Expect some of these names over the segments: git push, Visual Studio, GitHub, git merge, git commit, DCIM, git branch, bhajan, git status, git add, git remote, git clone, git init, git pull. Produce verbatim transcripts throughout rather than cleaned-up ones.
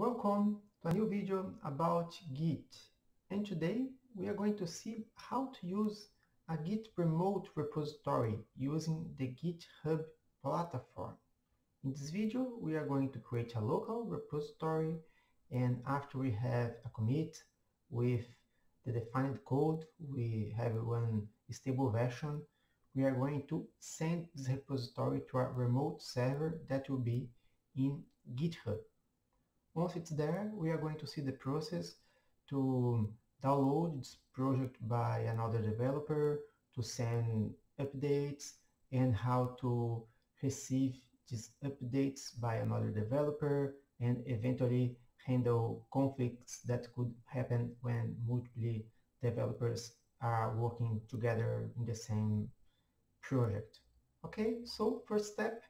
Welcome to a new video about Git, and today we are going to see how to use a Git remote repository using the GitHub platform. In this video we are going to create a local repository, and after we have a commit with the defined code, we have one stable version, we are going to send this repository to a remote server that will be in GitHub. Once it's there, we are going to see the process to download this project by another developer, to send updates, and how to receive these updates by another developer, and eventually handle conflicts that could happen when multiple developers are working together in the same project. Okay, so first step,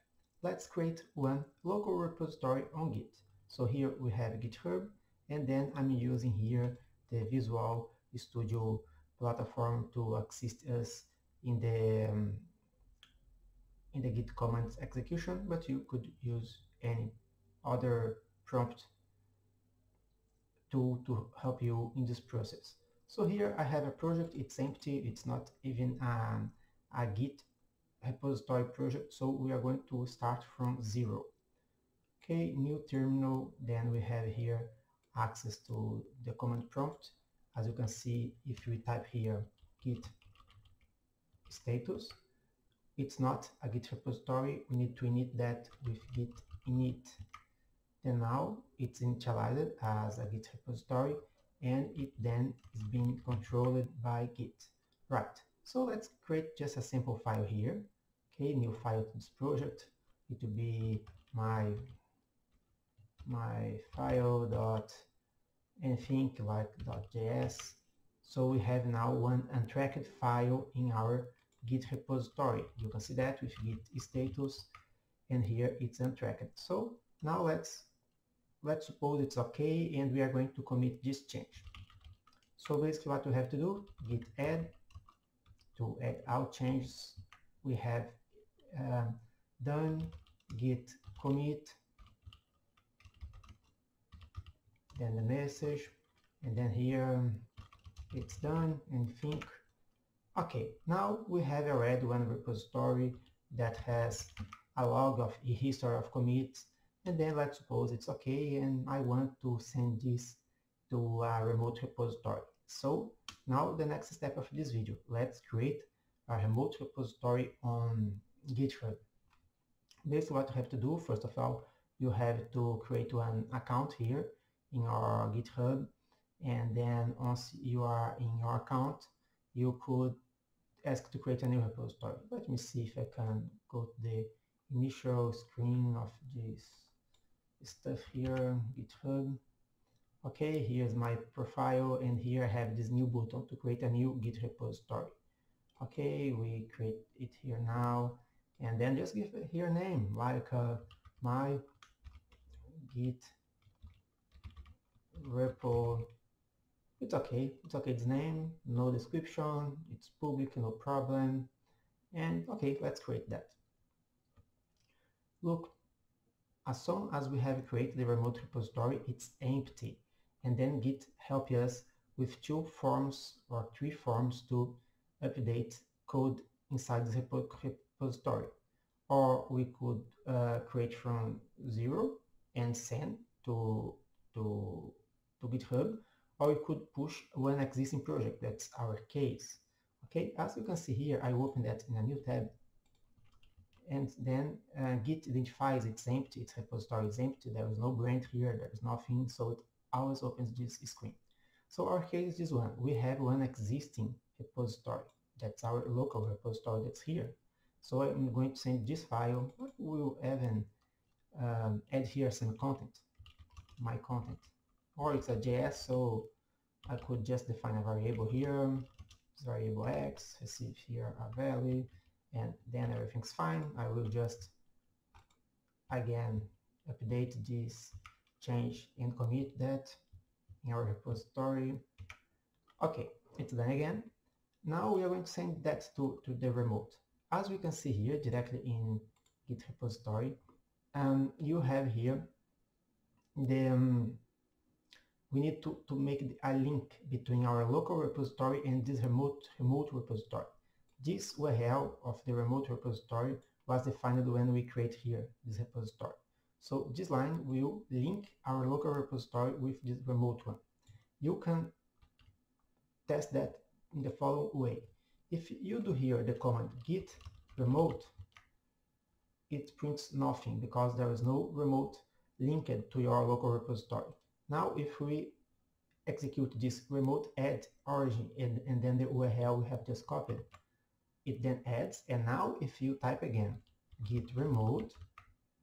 let's create one local repository on Git. So here we have GitHub, and then I'm using here the Visual Studio platform to assist us in the um, in the Git command execution, but you could use any other prompt tool to help you in this process. So here I have a project, it's empty, it's not even um, a Git repository project, so we are going to start from zero. Okay, new terminal, then we have here access to the command prompt. As you can see, if we type here git status, it's not a Git repository, we need to init that with git init. Then now it's initialized as a Git repository, and it then is being controlled by Git. Right, so let's create just a simple file here. Okay, new file to this project, it will be my my file dot anything like dot js. So we have now one untracked file in our Git repository. You can see that with git status, and here it's untracked. So now let's let's suppose it's okay, and we are going to commit this change. So basically what we have to do, git add to add out changes we have uh, done, git commit, then the message, and then here it's done, and think, okay, now we have already one repository that has a log of a history of commits, and then let's suppose it's okay, and I want to send this to a remote repository. So now the next step of this video, let's create a remote repository on GitHub. Basically what you have to do, first of all, you have to create one account here in our GitHub, and then once you are in your account, you could ask to create a new repository. Let me see if I can go to the initial screen of this stuff here, GitHub. Okay, here's my profile, and here I have this new button to create a new Git repository. Okay, we create it here now, and then just give it here a name, like uh, my Git repo. It's okay, it's okay, its name, no description, it's public, no problem, and okay, let's create that. Look, as soon as we have created the remote repository, it's empty, and then Git helps us with two forms or three forms to update code inside the repository, or we could uh, create from zero and send to to to GitHub, or we could push one existing project, that's our case. Okay, as you can see here, I open that in a new tab, and then uh, Git identifies it's empty, its repository is empty, there is no branch here, there is nothing, so it always opens this screen. So our case is this one, we have one existing repository, that's our local repository that's here. So I'm going to send this file, we will even um, add here some content, my content. Or it's a J S, so I could just define a variable here, variable X, receive here a value, and then everything's fine. I will just again update this, change and commit that in our repository. Okay, it's done again. Now we are going to send that to, to the remote. As we can see here directly in Git repository, um, you have here the um, we need to, to make a link between our local repository and this remote remote repository. This U R L of the remote repository was defined when we create here this repository. So this line will link our local repository with this remote one. You can test that in the following way. If you do here the command git remote, it prints nothing because there is no remote linked to your local repository. Now if we execute this remote add origin and, and then the U R L we have just copied, it then adds, and now if you type again git remote,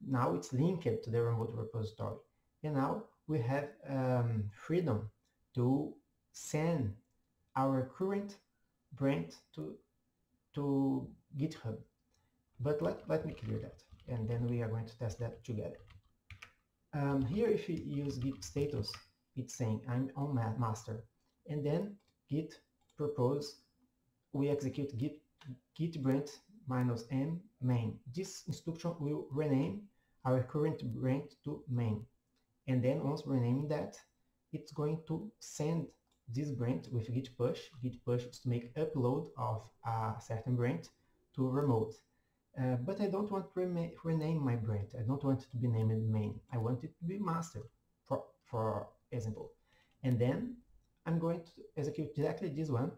now it's linked to the remote repository. And now we have um, freedom to send our current branch to, to GitHub. But let, let me clear that, and then we are going to test that together. Um, here if you use git status, it's saying I'm on master, and then git propose, we execute git, git branch minus m main. This instruction will rename our current branch to main, and then once renaming that, it's going to send this branch with git push. Git push is to make upload of a certain branch to remote. Uh, but I don't want to rename my branch. I don't want it to be named main. I want it to be master, for, for example. And then I'm going to execute directly this one,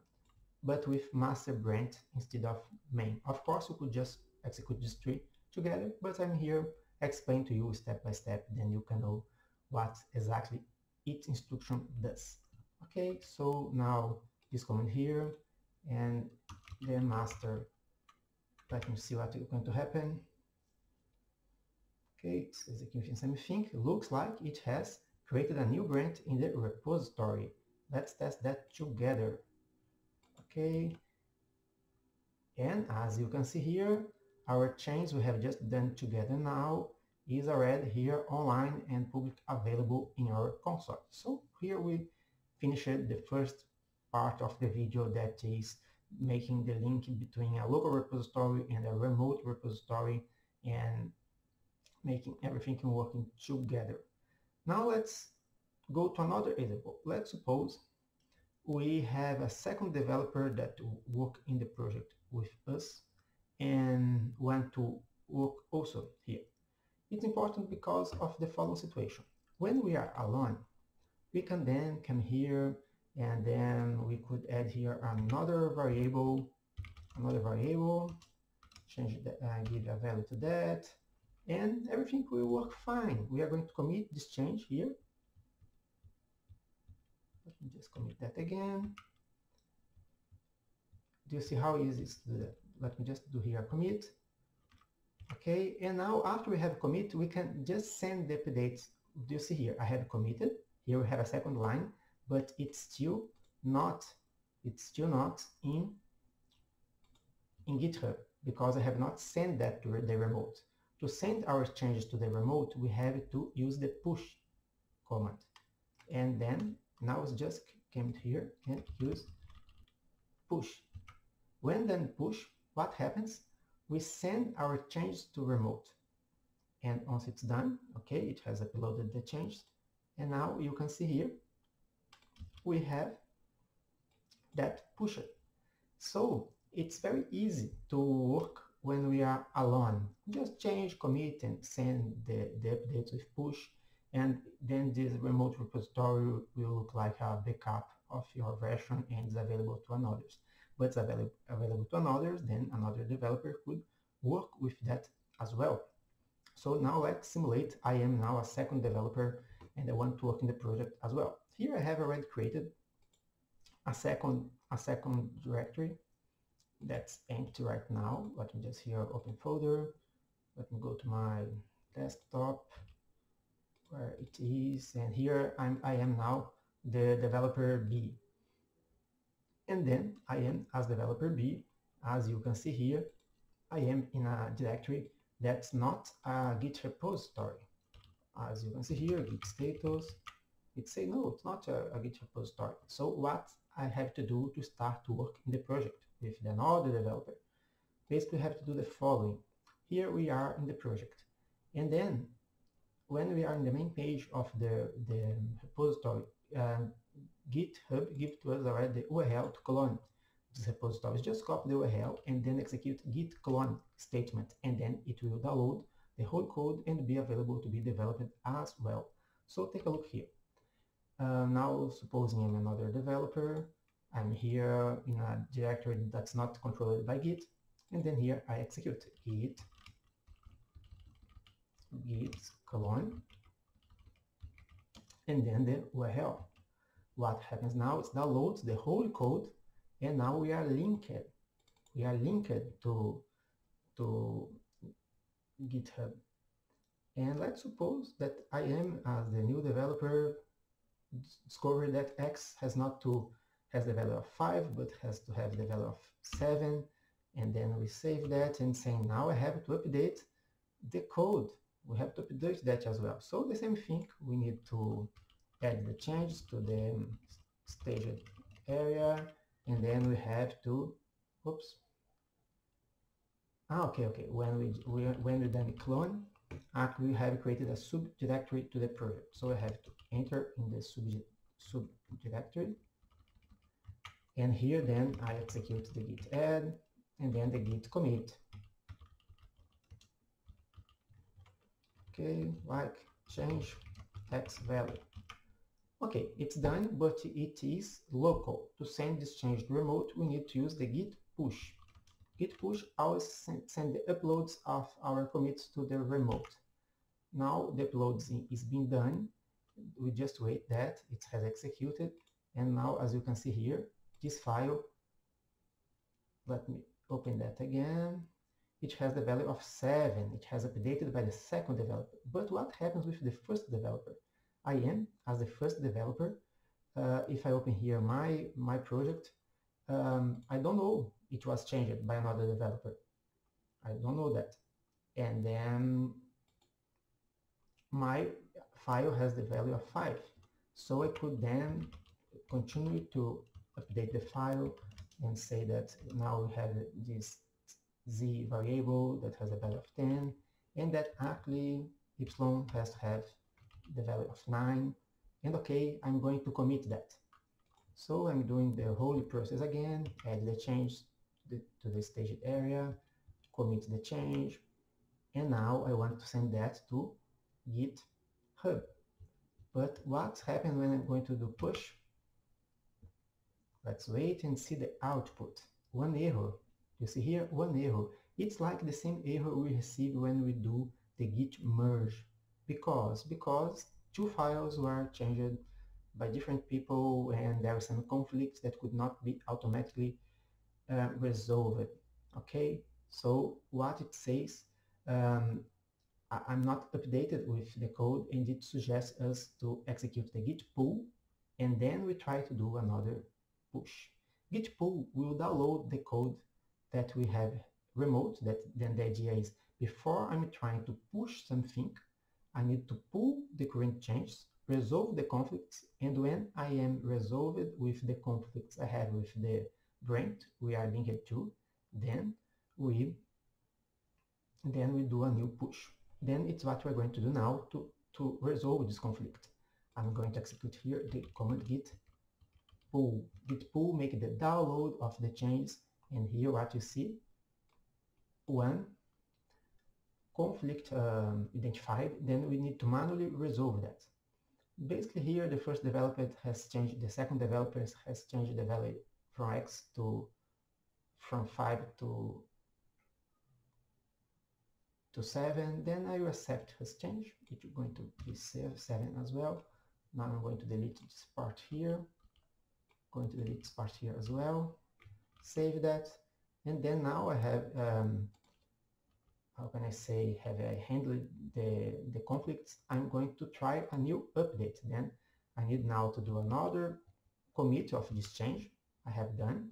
but with master branch instead of main. Of course, you could just execute these three together, but I'm here explaining to you step by step, then you can know what exactly each instruction does. Okay, so now this command here, and then master. Let me see what is going to happen. Okay, it's executing something. Looks like it has created a new branch in the repository. Let's test that together. Okay. And as you can see here, our change we have just done together now is already here online and publicly available in our console. So here we finished the first part of the video, that is making the link between a local repository and a remote repository and making everything working together. Now let's go to another example. Let's suppose we have a second developer that works in the project with us and want to work also here. It's important because of the following situation. When we are alone, we can then come here, and then we could add here another variable, another variable, change that, uh, give a value to that, and everything will work fine. We are going to commit this change here. Let me just commit that again. Do you see how easy it's to do that? Let me just do here commit. Okay, and now after we have commit, we can just send the updates. Do you see here? I have committed. Here we have a second line, but it's still not, it's still not in, in GitHub because I have not sent that to the remote. To send our changes to the remote, we have to use the push command. And then now it's just came here and use push. When then push, what happens? We send our changes to remote. And once it's done, okay, it has uploaded the changes. And now you can see here, we have that pusher. So it's very easy to work when we are alone. Just change, commit, and send the, the updates with push, and then this remote repository will look like a backup of your version and is available to another. But it's available, available to another, then another developer could work with that as well. So now let's simulate I am now a second developer and I want to work in the project as well. Here I have already created a second, a second directory that's empty right now. Let me just here open folder. Let me go to my desktop where it is, and here I'm, I am now the developer B. And then I am as developer B, as you can see here, I am in a directory that's not a Git repository. As you can see here, git status. It say no, it's not a, a Git repository. So what I have to do to start to work in the project with another developer? Basically, I have to do the following. Here we are in the project, and then when we are on the main page of the, the repository, um, GitHub gives to us already the U R L to clone this repository. Just copy the U R L and then execute git clone statement, and then it will download the whole code and be available to be developed as well. So take a look here. Uh, now, supposing I'm another developer, I'm here in a directory that's not controlled by Git, and then here I execute git, git clone, and then the U R L. What happens now is downloads the whole code, and now we are linked. We are linked to, to GitHub. And let's suppose that I am, as the new developer, discovered that X has not to has the value of five, but has to have the value of seven, and then we save that and saying now I have to update the code. We have to update that as well. So the same thing, we need to add the changes to the staged area, and then we have to, oops, ah, okay, okay, when we, we when we done clone, we have created a subdirectory to the project. So we have to enter in the subdirectory, and here then I execute the git add and then the git commit. Okay, like change x value. Okay, it's done, but it is local. To send this change remote, we need to use the git push. Git push always send the uploads of our commits to the remote. Now the uploads is being done. We just wait that it has executed, and now as you can see here, this file, let me open that again, it has the value of seven. It has updated by the second developer. But what happens with the first developer? I am, as the first developer, uh, if I open here my, my project, um, I don't know it was changed by another developer. I don't know that. And then my file has the value of five. So I could then continue to update the file and say that now we have this z variable that has a value of ten, and that actually y has to have the value of nine, and okay, I'm going to commit that. So I'm doing the whole process again, add the change to the staged area, commit the change, and now I want to send that to GitHub. But what happens when I'm going to do push? Let's wait and see the output. One error. You see here, one error. It's like the same error we receive when we do the git merge. Because, because two files were changed by different people and there are some conflicts that could not be automatically uh, resolved. Okay, so what it says, um, I, I'm not updated with the code, and it suggests us to execute the git pull, and then we try to do another push. Git pull will download the code that we have remote. That then the idea is, before I'm trying to push something, I need to pull the current changes, resolve the conflicts, and when I am resolved with the conflicts I have with the branch we are linked to, then we then we do a new push. Then it's what we're going to do now to, to resolve this conflict. I'm going to execute here the command git pull. Git pull make the download of the changes, and here what you see, one conflict um, identified, then we need to manually resolve that. Basically here the first developer has changed, the second developer has changed the value from X to, from five to, to seven, then I will accept his change, which is going to be seven as well. Now I'm going to delete this part here. Going to delete this part here as well, save that, and then now I have, um, how can I say, have I handled the, the conflicts? I'm going to try a new update. Then I need now to do another commit of this change I have done.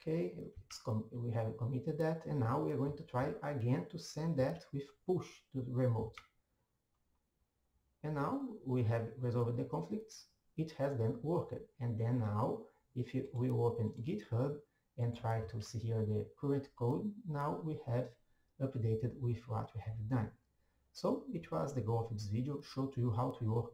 Okay, it's com we have committed that, and now we're going to try again to send that with push to the remote. And now we have resolved the conflicts. It has then worked, and then now if you, we open GitHub and try to see here the current code, now we have updated with what we have done. So it was the goal of this video, show to you how to work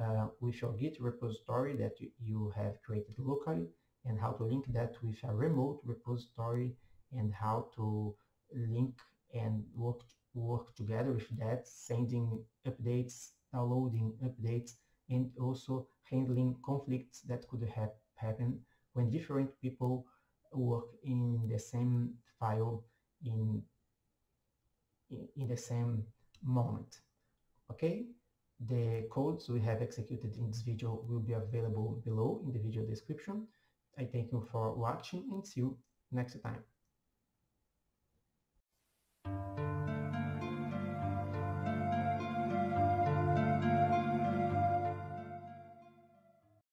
uh, with your Git repository that you have created locally, and how to link that with a remote repository, and how to link and work work together with that, sending updates, downloading updates, and also handling conflicts that could have happened when different people work in the same file in in, in the same moment. Okay, the codes we have executed in this video will be available below in the video description. I thank you for watching and see you next time.